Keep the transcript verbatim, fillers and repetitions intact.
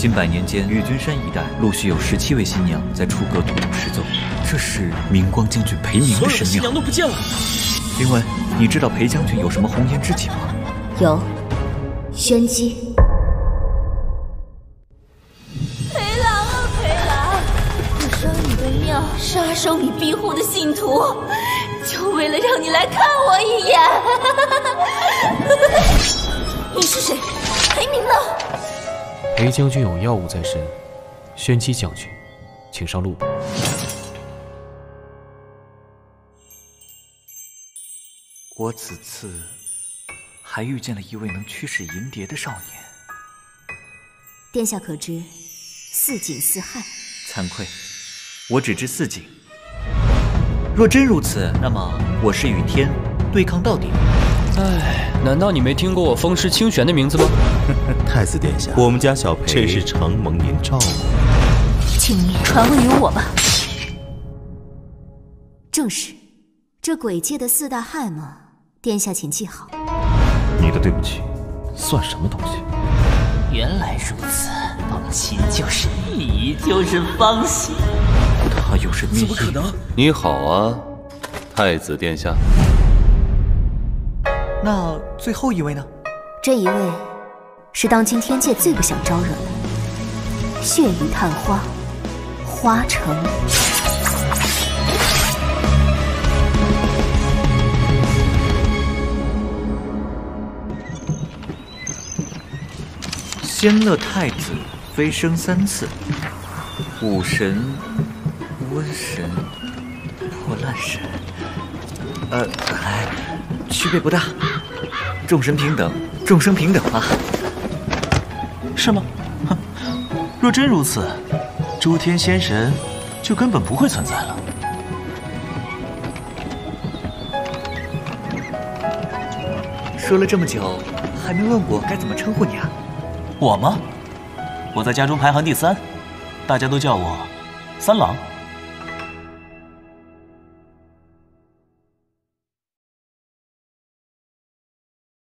近百年间，玉君山一带陆续有十七位新娘在楚歌独独失踪。这是明光将军裴明的神庙。新娘都不见了。林文，你知道裴将军有什么红颜知己吗？有，宣姬。 杀收你庇护的信徒，就为了让你来看我一眼。你是谁？裴明呢？裴将军有药物在身，宣姬将军，请上路吧。我此次还遇见了一位能驱使银蝶的少年。殿下可知，四景四害？惭愧。 我只知四景，若真如此，那么我是与天对抗到底。哎，难道你没听过我风师清玄的名字吗？太子殿下，我们家小裴真是承蒙您照顾，请您传位于我吧。正是，这鬼界的四大害嘛，殿下请记好。你的对不起，算什么东西？原来如此，方心就是你，就是方心。 他有什么？怎么可能？你好啊，太子殿下。那最后一位呢？这一位是当今天界最不想招惹的血雨探花，花城。仙乐太子飞升三次，武神。 瘟神、破烂神，呃，哎，区别不大，众生平等，众生平等啊，是吗？哼，若真如此，诸天仙神就根本不会存在了。说了这么久，还没问我该怎么称呼你啊？我吗？我在家中排行第三，大家都叫我三郎。